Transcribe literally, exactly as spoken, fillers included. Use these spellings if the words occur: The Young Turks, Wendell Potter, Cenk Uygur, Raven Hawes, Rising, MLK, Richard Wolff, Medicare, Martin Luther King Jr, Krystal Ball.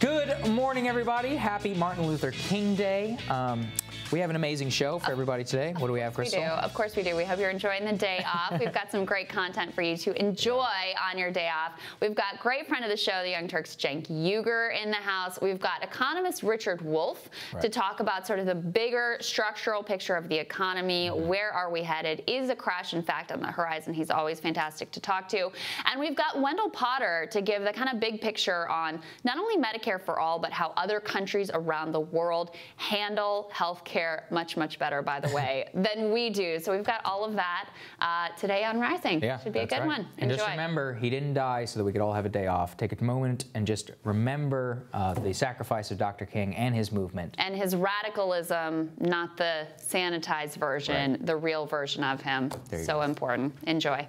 Good morning, everybody. Happy Martin Luther King Day. Um, we have an amazing show for everybody today. What do we have, Crystal? We do. Of course we do. We hope you're enjoying the day off. We've got some great content for you to enjoy on your day off. We've got great friend of the show, The Young Turks, Cenk Uygur in the house. We've got economist Richard Wolff right. to talk about sort of the bigger structural picture of the economy. Where are we headed? Is a crash, in fact, on the horizon? He's always fantastic to talk to. And we've got Wendell Potter to give the kind of big picture on not only Medicare for all, but how other countries around the world handle healthcare much, much better, by the way, than we do. So we've got all of that uh, today on Rising. Yeah, should be a good right. one. Enjoy. And just remember, he didn't die so that we could all have a day off. Take a moment and just remember uh, the sacrifice of Doctor King and his movement. And his radicalism, not the sanitized version, right. the real version of him. So go. Important. Enjoy.